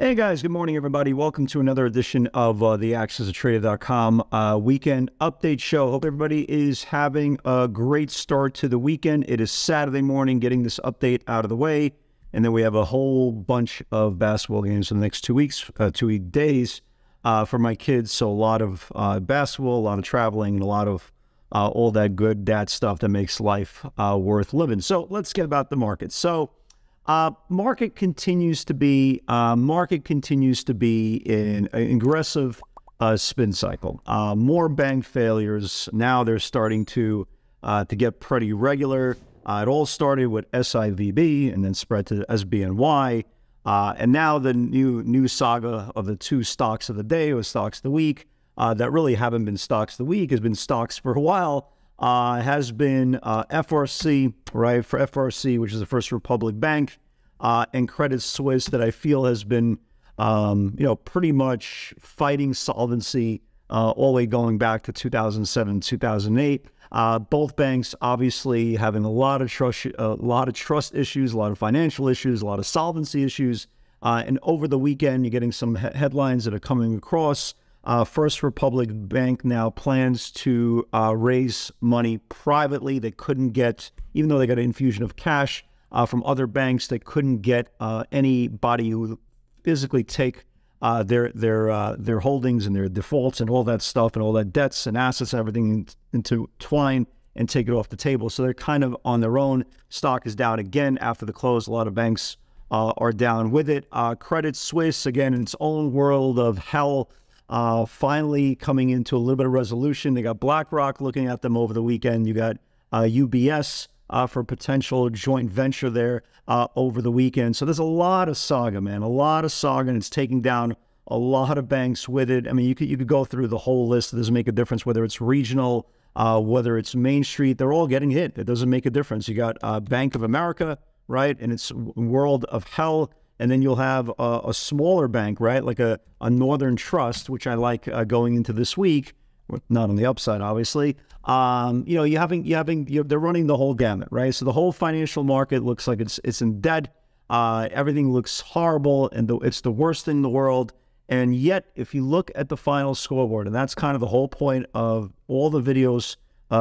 Hey guys, good morning everybody. Welcome to another edition of the AccessATrader.com weekend update show. Hope everybody is having a great start to the weekend. It is Saturday morning, getting this update out of the way. And then we have a whole bunch of basketball games in the next 2 weeks, 2 days for my kids. So a lot of basketball, a lot of traveling, and a lot of all that good dad stuff that makes life worth living. So let's get about the market. So market continues to be in an aggressive spin cycle. More bank failures now. They're starting to get pretty regular. It all started with SIVB and then spread to SBNY, and now the new saga of the two stocks of the day or stocks of the week that really haven't been stocks of the week, has been stocks for a while. Has been FRC, right? For FRC, which is the First Republic Bank, and Credit Suisse, that I feel has been, you know, pretty much fighting solvency all the way going back to 2007, 2008. Both banks obviously having a lot of trust issues, a lot of financial issues, a lot of solvency issues. And over the weekend, you're getting some headlines that are coming across. First Republic Bank now plans to raise money privately. They couldn't get, even though they got an infusion of cash from other banks, they couldn't get anybody who physically take their holdings and their defaults and all that stuff and all that debts and assets and everything intertwined and take it off the table. So they're kind of on their own. Stock is down again after the close. A lot of banks are down with it. Credit Suisse, again, in its own world of hell, finally coming into a little bit of resolution. They got BlackRock looking at them over the weekend. You got UBS for a potential joint venture there over the weekend. So there's a lot of saga, man, a lot of saga, and it's taking down a lot of banks with it. I mean, you could go through the whole list. It doesn't make a difference whether it's regional, whether it's Main Street. They're all getting hit. It doesn't make a difference. You got Bank of America, right, in its world of hell. And then you'll have a smaller bank, right, like a Northern Trust, which I like going into this week, not on the upside, obviously. You know, they're running the whole gamut, right? So the whole financial market looks like it's in debt. Everything looks horrible, and it's the worst thing in the world. And yet, if you look at the final scoreboard, and that's kind of the whole point of all the videos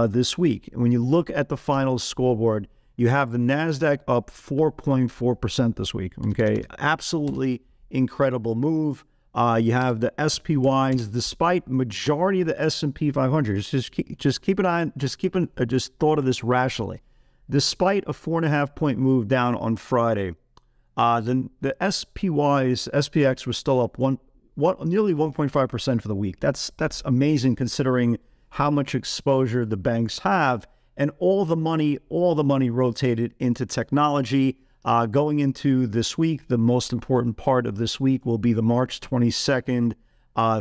this week, when you look at the final scoreboard, you have the NASDAQ up 4.4% this week, okay? Absolutely incredible move. You have the SPYs, despite majority of the S&P 500. Just thought of this rationally. Despite a 4.5-point move down on Friday, the SPYs, SPX was still up nearly 1.5% for the week. That's amazing considering how much exposure the banks have. And all the money rotated into technology. Going into this week, the most important part of this week will be the March 22nd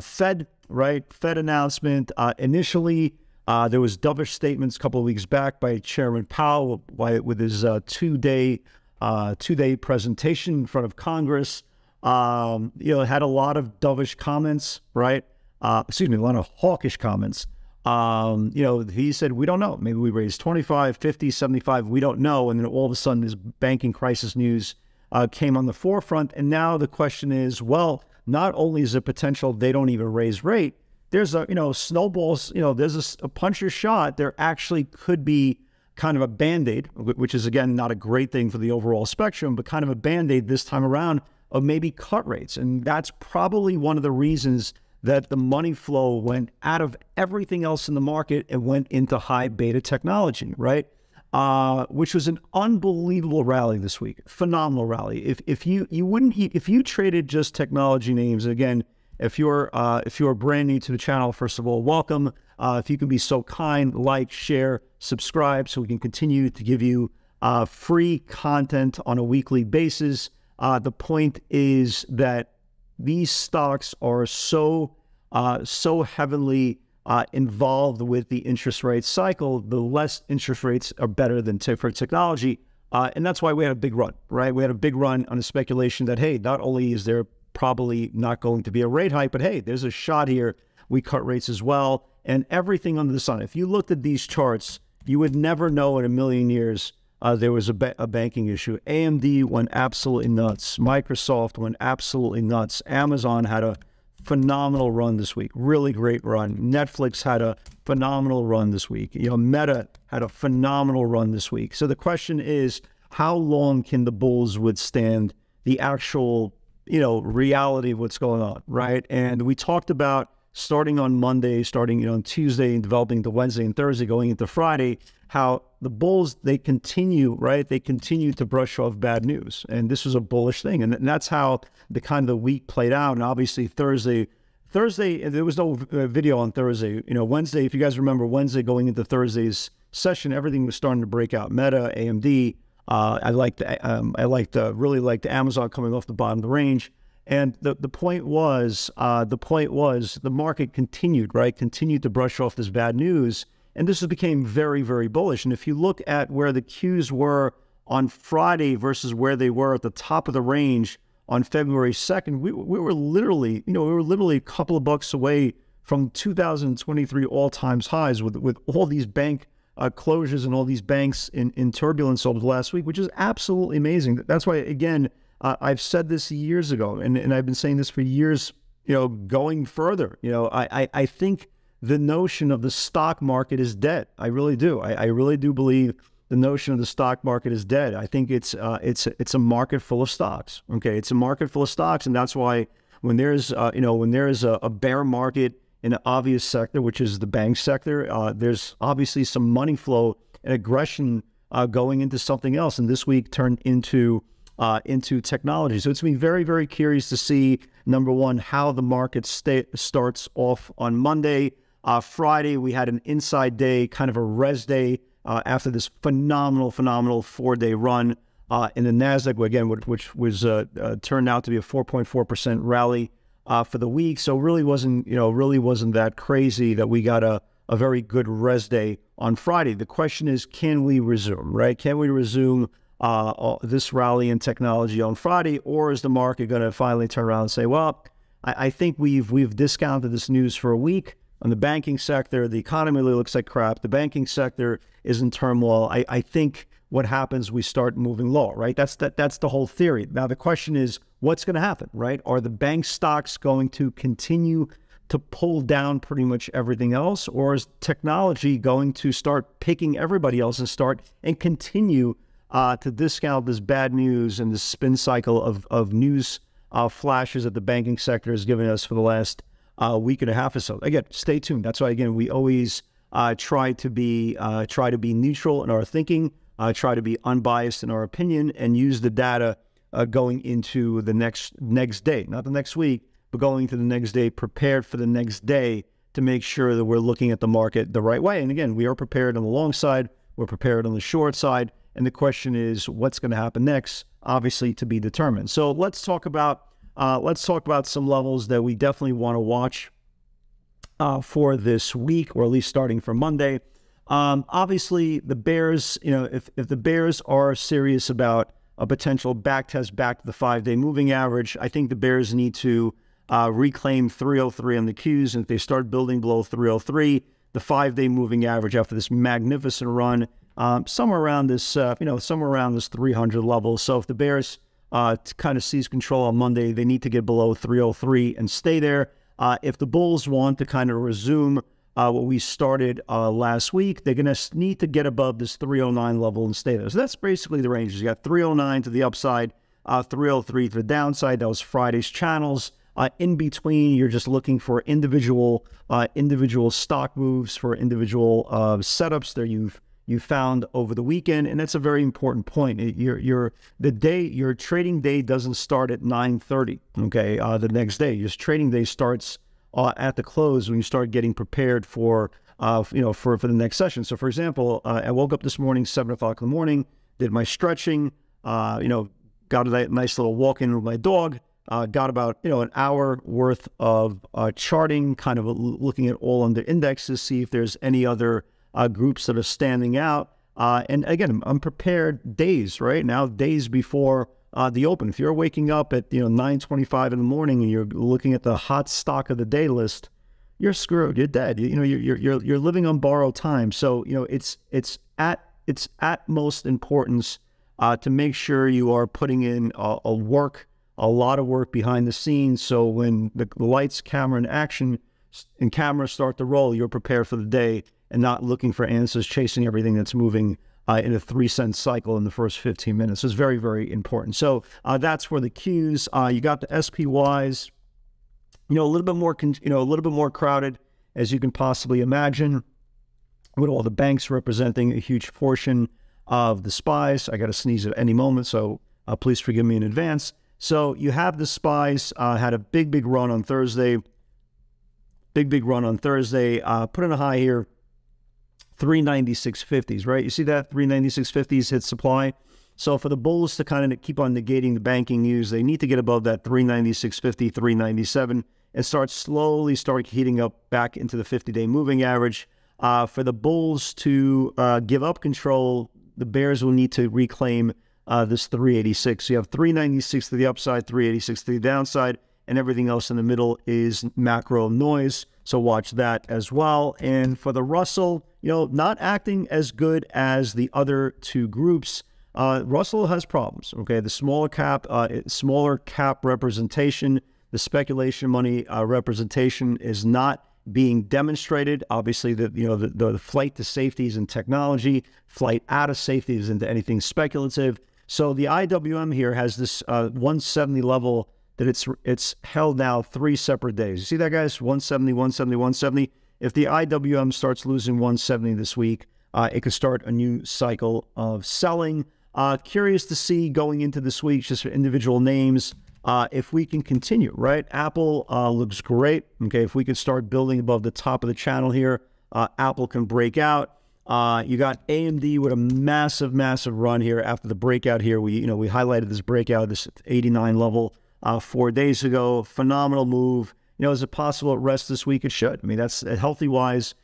Fed, right? Fed announcement. Initially, there was dovish statements a couple of weeks back by Chairman Powell with his two-day presentation in front of Congress. You know, it had a lot of dovish comments, right? Excuse me, a lot of hawkish comments. You know, he said, we don't know. Maybe we raise 25, 50, 75, we don't know. And then all of a sudden this banking crisis news came on the forefront. And now the question is, well, not only is there potential they don't even raise rate, there's a, you know, snowballs, you know, there's a puncher shot. There actually could be kind of a Band-Aid, which is, again, not a great thing for the overall spectrum, but kind of a Band-Aid this time around of maybe cut rates. And that's probably one of the reasons that the money flow went out of everything else in the market and went into high beta technology, right? Which was an unbelievable rally this week, phenomenal rally. If you traded just technology names, again, if you're brand new to the channel, first of all, welcome. If you can be so kind, like, share, subscribe, so we can continue to give you free content on a weekly basis. The point is that these stocks are so heavily involved with the interest rate cycle, the less interest rates are better than for technology. And that's why we had a big run, right? We had a big run on the speculation that, hey, not only is there probably not going to be a rate hike, but hey, there's a shot here. We cut rates as well, and everything under the sun. If you looked at these charts, you would never know in a million years there was a banking issue. AMD went absolutely nuts. Microsoft went absolutely nuts. Amazon had a phenomenal run this week, really great run. Netflix had a phenomenal run this week. You know, Meta had a phenomenal run this week. So the question is, how long can the bulls withstand the actual, you know, reality of what's going on, right? And we talked about starting on Monday, starting, you know, on Tuesday and developing to Wednesday and Thursday, going into Friday, how the bulls, they continue, right? They continue to brush off bad news. And this was a bullish thing. And that's how the kind of the week played out. And obviously Thursday, there was no video on Thursday. You know, Wednesday, if you guys remember Wednesday going into Thursday's session, everything was starting to break out. Meta, AMD, I really liked Amazon coming off the bottom of the range. And the point was the market continued, right? Continued to brush off this bad news. And this became very, very bullish. And if you look at where the Qs were on Friday versus where they were at the top of the range on February 2nd, we were literally, you know, we were literally a couple of bucks away from 2023 all-time highs with all these bank closures and all these banks in turbulence over the last week, which is absolutely amazing. That's why, again, I've said this years ago, and I've been saying this for years, you know, going further. You know, I think the notion of the stock market is dead. I really do. I really do believe the notion of the stock market is dead. I think it's a market full of stocks. Okay, it's a market full of stocks, and that's why when there's a bear market in an obvious sector, which is the bank sector, there's obviously some money flow and aggression going into something else, and this week turned into technology. So it's been very, very curious to see, number one, how the market starts off on Monday. Friday, we had an inside day, kind of a res day after this phenomenal 4-day run in the NASDAQ, again, which was turned out to be a 4.4% rally for the week. So really wasn't that crazy that we got a very good res day on Friday. The question is, can we resume, right? Can we resume this rally in technology on Friday, or is the market going to finally turn around and say, well, I think we've discounted this news for a week on the banking sector. The economy really looks like crap. The banking sector is in turmoil. I think what happens, we start moving lower, right? That's the whole theory. Now, the question is, what's going to happen, right? Are the bank stocks going to continue to pull down pretty much everything else, or is technology going to start picking everybody else and continue to discount this bad news and this spin cycle of news flashes that the banking sector has given us for the last week and a half or so? Again, stay tuned. That's why, again, we always try to be neutral in our thinking, try to be unbiased in our opinion, and use the data going into the next day, not the next week, but going to the next day, prepared for the next day to make sure that we're looking at the market the right way. And again, we are prepared on the long side, we're prepared on the short side. And the question is, what's going to happen next? Obviously, to be determined. So let's talk about some levels that we definitely want to watch for this week, or at least starting from Monday. Obviously, the bears, you know, if the bears are serious about a potential back test back to the 5-day moving average, I think the bears need to reclaim 303 on the Qs, and if they start building below 303, the 5-day moving average after this magnificent run, somewhere around this, somewhere around this 300 level. So if the bears kind of seize control on Monday, they need to get below 303 and stay there. If the bulls want to kind of resume what we started last week, they're going to need to get above this 309 level and stay there. So that's basically the ranges. You got 309 to the upside, 303 to the downside. That was Friday's channels. In between, you're just looking for individual stock moves, for individual setups that you found over the weekend, and that's a very important point. Your trading day doesn't start at 9:30. Okay, the next day, your trading day starts at the close when you start getting prepared for the next session. So, for example, I woke up this morning, 7 o'clock in the morning, did my stretching, got a nice little walk in with my dog. Got about an hour worth of charting, kind of looking at all under indexes, see if there's any other groups that are standing out. And again, I'm prepared days right now, days before the open. If you're waking up at 9:25 in the morning and you're looking at the hot stock of the day list, you're screwed. You're dead. You're living on borrowed time. So it's utmost importance to make sure you are putting in a lot of work behind the scenes. So when the lights, camera, and action and cameras start to roll, you're prepared for the day and not looking for answers, chasing everything that's moving in a 3-cent cycle in the first 15 minutes. It's very, very important. So that's for the cues. You got the SPYs, a little bit more, a little bit more crowded as you can possibly imagine, with all the banks representing a huge portion of the SPYs. I got to sneeze at any moment, so please forgive me in advance. So you have the SPYs, had a big run on Thursday, put in a high here, 396.50s, right? You see that 396.50s hit supply. So for the bulls to kind of keep on negating the banking news, they need to get above that 396.50, 397, and slowly start heating up back into the 50-day moving average. For the bulls to give up control, the bears will need to reclaim this 386. So you have 396 to the upside, 386 to the downside, and everything else in the middle is macro noise. So watch that as well. And for the Russell, not acting as good as the other two groups. Russell has problems. Okay, the smaller cap representation, the speculation money representation is not being demonstrated. Obviously, the flight to safety is in technology, flight out of safety is into anything speculative. So the IWM here has this 170 level that it's held now 3 separate days. You see that, guys? 170, 170, 170. If the IWM starts losing 170 this week, it could start a new cycle of selling. Curious to see going into this week, just for individual names, if we can continue, right? Apple looks great. Okay, if we could start building above the top of the channel here, Apple can break out. You got AMD with a massive run here after the breakout here. We highlighted this breakout, this 89 level 4 days ago. Phenomenal move. Is it possible it rests this week? It should. I mean, that's healthy wise.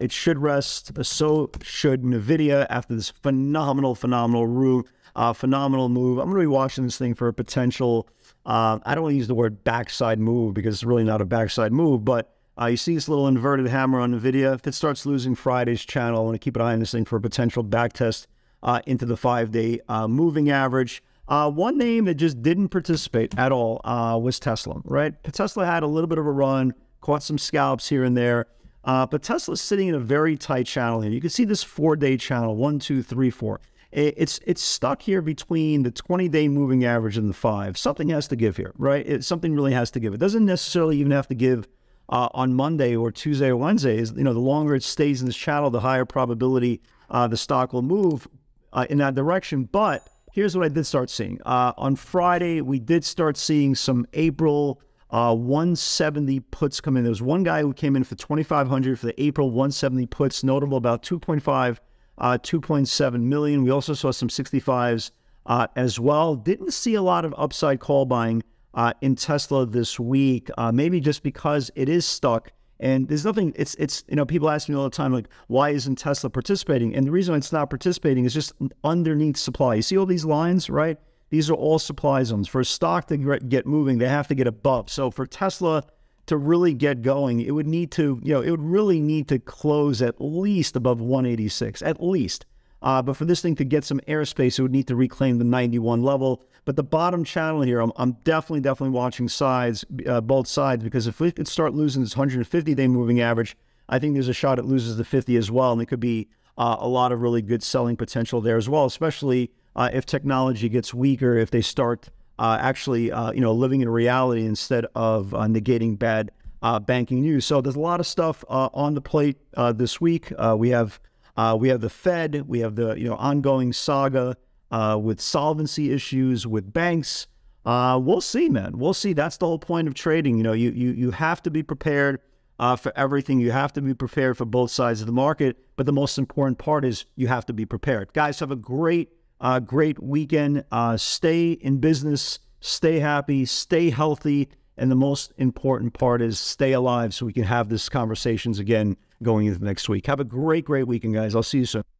It should rest. So should NVIDIA after this phenomenal move. I'm going to be watching this thing for a potential. I don't want to use the word backside move because it's really not a backside move, but you see this little inverted hammer on NVIDIA. If it starts losing Friday's channel, I want to keep an eye on this thing for a potential backtest into the 5-day moving average. One name that just didn't participate at all was Tesla, right? Tesla had a little bit of a run, caught some scalps here and there, but Tesla's sitting in a very tight channel here. You can see this 4-day channel, 1, 2, 3, 4. It's stuck here between the 20-day moving average and the 5. Something has to give here, right? Something really has to give. It doesn't necessarily even have to give on Monday or Tuesday or Wednesday. The longer it stays in this channel, the higher probability the stock will move in that direction. But here's what I did start seeing. On Friday, we did start seeing some April 170 puts come in. There was one guy who came in for 2,500 for the April 170 puts, notable about 2.7 million. We also saw some 65s as well. Didn't see a lot of upside call buying in Tesla this week, maybe just because it is stuck. And there's nothing, people ask me all the time, like, why isn't Tesla participating? And the reason it's not participating is just underneath supply. You see all these lines, right? These are all supply zones. For a stock to get moving, they have to get above. So for Tesla to really get going, it would need to, it would really need to close at least above 186, at least. But for this thing to get some airspace, it would need to reclaim the 91 level. But the bottom channel here, I'm definitely watching sides, both sides, because if we could start losing this 150-day moving average, I think there's a shot it loses the 50 as well, and it could be a lot of really good selling potential there as well, especially if technology gets weaker, if they start living in reality instead of negating bad banking news. So there's a lot of stuff on the plate this week. We have the Fed, we have the ongoing saga with solvency issues with banks. We'll see, man. We'll see. That's the whole point of trading. You have to be prepared for everything. You have to be prepared for both sides of the market. But the most important part is you have to be prepared, guys. Have a great weekend. Stay in business, stay happy, stay healthy, and the most important part is stay alive so we can have these conversations again going into next week. Have a great, great weekend, guys. I'll see you soon.